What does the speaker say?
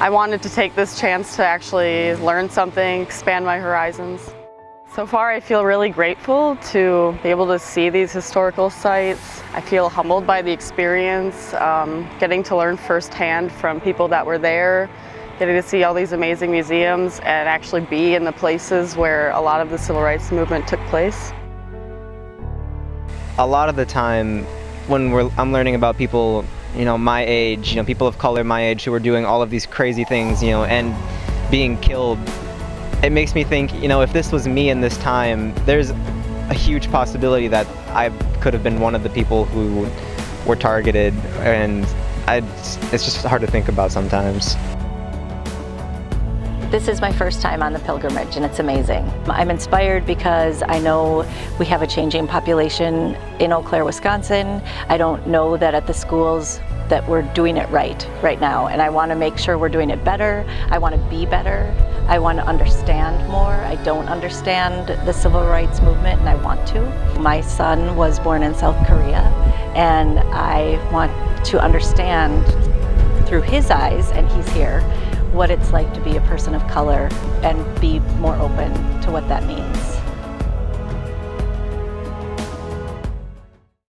I wanted to take this chance to actually learn something, expand my horizons. So far, I feel really grateful to be able to see these historical sites. I feel humbled by the experience, getting to learn firsthand from people that were there, getting to see all these amazing museums and actually be in the places where a lot of the Civil Rights Movement took place. A lot of the time, when I'm learning about people, my age, people of color my age who are doing all of these crazy things, and being killed, it makes me think, if this was me in this time, there's a huge possibility that I could have been one of the people who were targeted, and it's just hard to think about sometimes. This is my first time on the pilgrimage, and it's amazing. I'm inspired because I know we have a changing population in Eau Claire, Wisconsin. I don't know that at the schools that we're doing it right now, and I want to make sure we're doing it better. I want to be better. I want to understand more. I don't understand the Civil Rights Movement, and I want to. My son was born in South Korea, and I want to understand through his eyes, and he's here, what it's like to be a person of color and be more open to what that means.